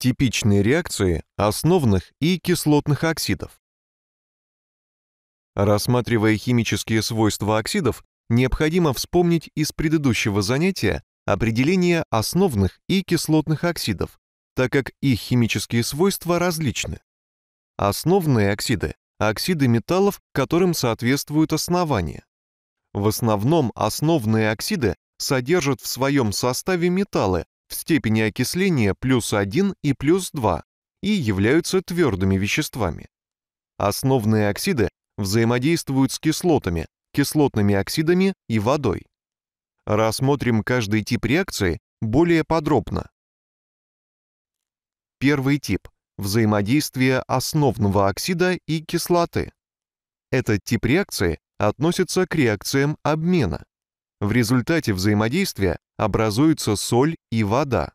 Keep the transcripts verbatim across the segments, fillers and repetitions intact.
Типичные реакции основных и кислотных оксидов. Рассматривая химические свойства оксидов, необходимо вспомнить из предыдущего занятия определение основных и кислотных оксидов, так как их химические свойства различны. Основные оксиды – оксиды металлов, которым соответствуют основания. В основном основные оксиды содержат в своем составе металлы в степени окисления плюс один и плюс два и являются твердыми веществами. Основные оксиды взаимодействуют с кислотами, кислотными оксидами и водой. Рассмотрим каждый тип реакции более подробно. Первый тип – взаимодействие основного оксида и кислоты. Этот тип реакции относится к реакциям обмена. В результате взаимодействия образуется соль и вода.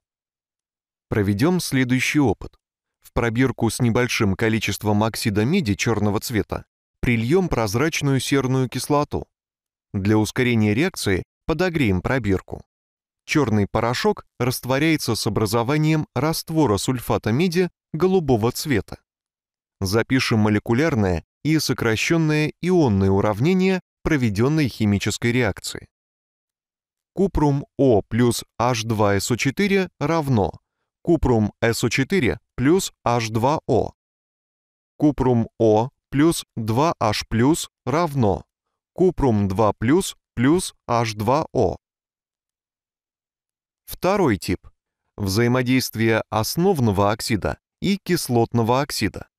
Проведем следующий опыт. В пробирку с небольшим количеством оксида меди черного цвета прильем прозрачную серную кислоту. Для ускорения реакции подогреем пробирку. Черный порошок растворяется с образованием раствора сульфата меди голубого цвета. Запишем молекулярное и сокращенное ионное уравнение проведенной химической реакции. Купрум О плюс Аш два Эс О четыре равно купрум Эс О четыре плюс Аш два О. Купрум О плюс два Аш плюс равно купрум два плюс плюс Аш два О. Второй тип. Взаимодействие основного оксида и кислотного оксида.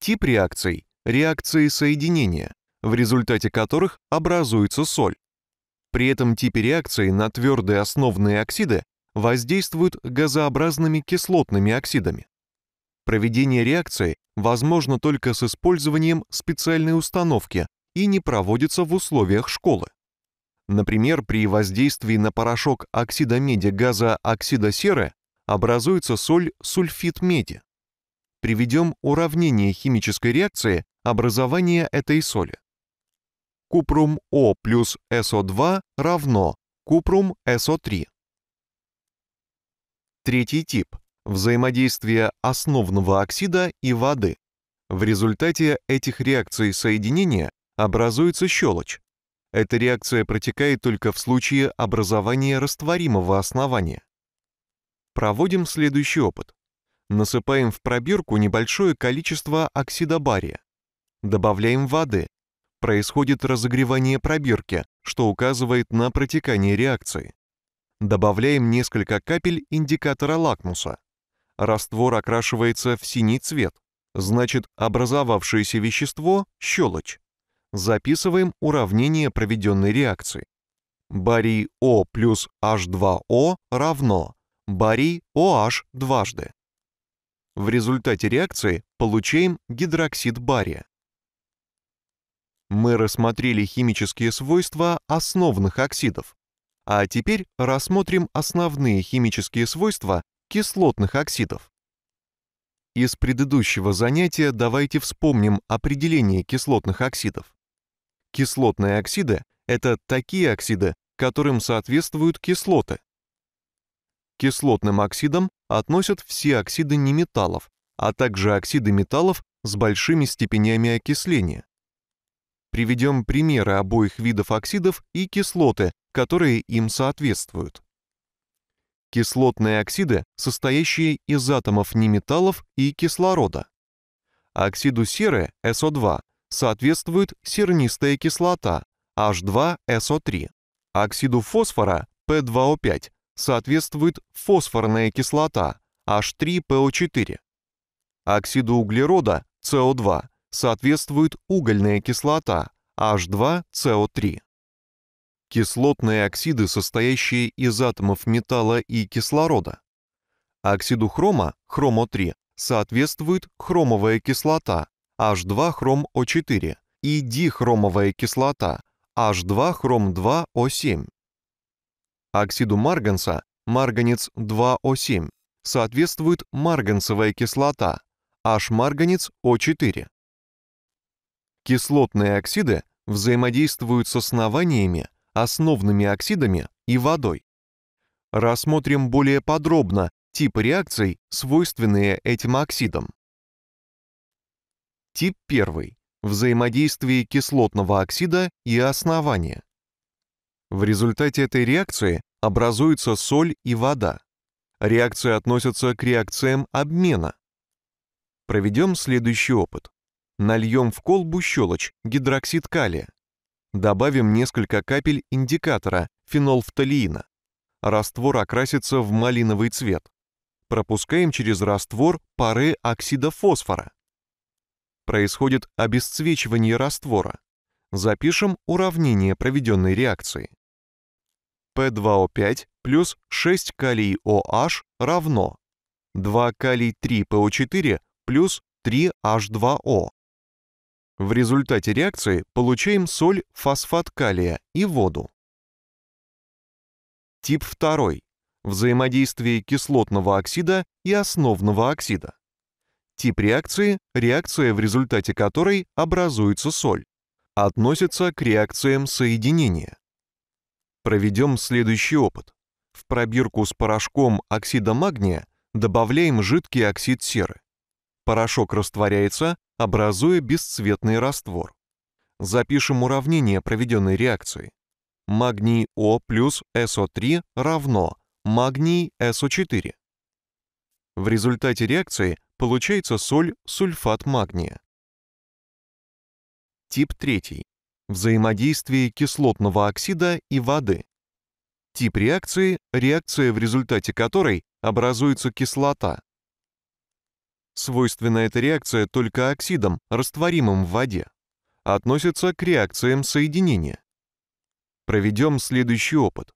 Тип реакций – реакции соединения, в результате которых образуется соль. При этом типе реакции на твердые основные оксиды воздействуют газообразными кислотными оксидами. Проведение реакции возможно только с использованием специальной установки и не проводится в условиях школы. Например, при воздействии на порошок оксида меди газа оксида серы образуется соль сульфид меди. Приведем уравнение химической реакции образования этой соли. Купрум О плюс Эс О два равно купрум Эс О три. Третий тип. Взаимодействие основного оксида и воды. В результате этих реакций соединения образуется щелочь. Эта реакция протекает только в случае образования растворимого основания. Проводим следующий опыт. Насыпаем в пробирку небольшое количество оксида бария. Добавляем воды. Происходит разогревание пробирки, что указывает на протекание реакции. Добавляем несколько капель индикатора лакмуса. Раствор окрашивается в синий цвет, значит, образовавшееся вещество – щелочь. Записываем уравнение проведенной реакции. Барий О плюс Аш два О равно барий ОH дважды. В результате реакции получаем гидроксид бария. Мы рассмотрели химические свойства основных оксидов. А теперь рассмотрим основные химические свойства кислотных оксидов. Из предыдущего занятия давайте вспомним определение кислотных оксидов. Кислотные оксиды – это такие оксиды, которым соответствуют кислоты. К кислотным оксидам относят все оксиды неметаллов, а также оксиды металлов с большими степенями окисления. Приведем примеры обоих видов оксидов и кислоты, которые им соответствуют. Кислотные оксиды, состоящие из атомов неметаллов и кислорода. Оксиду серы Эс О два соответствует сернистая кислота Аш два Эс О три. Оксиду фосфора Пэ два О пять соответствует фосфорная кислота Аш три Пэ О четыре. Оксиду углерода Це О два соответствует угольная кислота Аш два Це О три. Кислотные оксиды, состоящие из атомов металла и кислорода. Оксиду хрома хромо три соответствует хромовая кислота Аш два хром О четыре и дихромовая кислота Аш два хром два О семь. Оксиду марганца марганец два О семь соответствует марганцевая кислота Аш марганец О четыре. Кислотные оксиды взаимодействуют с основаниями, основными оксидами и водой. Рассмотрим более подробно Типы реакций, свойственные этим оксидам. Тип первый. Взаимодействие кислотного оксида и основания. В результате этой реакции образуется соль и вода. Реакции относятся к реакциям обмена. Проведем следующий опыт. Нальем в колбу щелочь, гидроксид калия. Добавим несколько капель индикатора, фенолфталиина. Раствор окрасится в малиновый цвет. Пропускаем через раствор пары оксида фосфора. Происходит обесцвечивание раствора. Запишем уравнение проведенной реакции. пэ два о пять плюс шесть калий OH равно два калий три пэ о четыре плюс три аш два о. В результате реакции получаем соль, фосфат калия и воду. Тип второй. Взаимодействие кислотного оксида и основного оксида. Тип реакции – реакция, в результате которой образуется соль. Относится к реакциям соединения. Проведем следующий опыт. В пробирку с порошком оксида магния добавляем жидкий оксид серы. Порошок растворяется, образуя бесцветный раствор. Запишем уравнение проведенной реакции. Магний О плюс эс о три равно магний эс о четыре. В результате реакции получается соль, сульфат магния. Тип третий. Взаимодействие кислотного оксида и воды. Тип реакции – реакция, в результате которой образуется кислота. Свойственна эта реакция только оксидам, растворимым в воде. Относится к реакциям соединения. Проведем следующий опыт.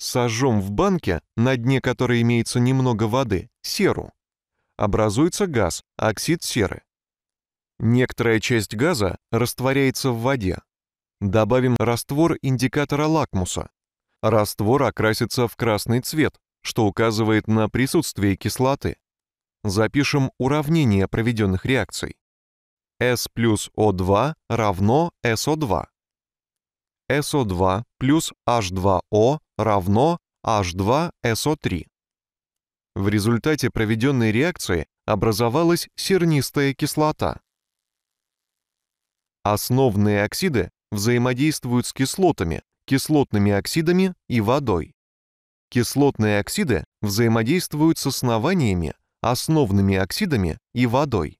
Сожжем в банке, на дне которой имеется немного воды, серу. Образуется газ, оксид серы. Некоторая часть газа растворяется в воде. Добавим раствор индикатора лакмуса. Раствор окрасится в красный цвет, что указывает на присутствие кислоты. Запишем уравнение проведенных реакций. S плюс о два равно эс о два. эс о два плюс аш два о равно аш два эс о три. В результате проведенной реакции образовалась сернистая кислота. Основные оксиды взаимодействуют с кислотами, кислотными оксидами и водой. Кислотные оксиды взаимодействуют с основаниями, основными оксидами и водой.